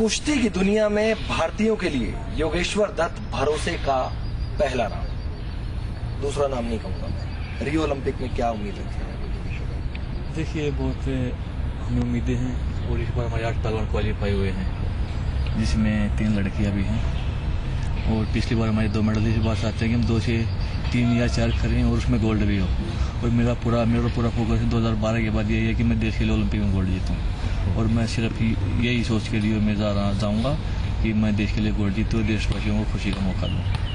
कुश्ती की दुनिया में भारतीयों के लिए योगेश्वर दत्त भरोसे का पहला नाम, दूसरा नाम नहीं कहूँगा मैं। रियो ओलंपिक में क्या उम्मीद रखते हैं? देखिए, बहुत हमें उम्मीदें हैं और इस बार हमारे 8 पहलवान क्वालिफाई हुए हैं, जिसमें 3 लड़कियाँ भी हैं और पिछली बार हमारे 2 मेडल। इस बार चाहते हैं कि हम 2 से 3 या 4 करें और उसमें गोल्ड भी हो। और मेरा पूरा फोकस 2012 के बाद यही है कि मैं देश के लिए ओलंपिक में गोल्ड जीतूँ। और मैं सिर्फ यही सोच के लिए मैं जाऊँगा कि मैं देश के लिए गोल्ड जीतूँ और देशवासियों को खुशी का मौका दूँ।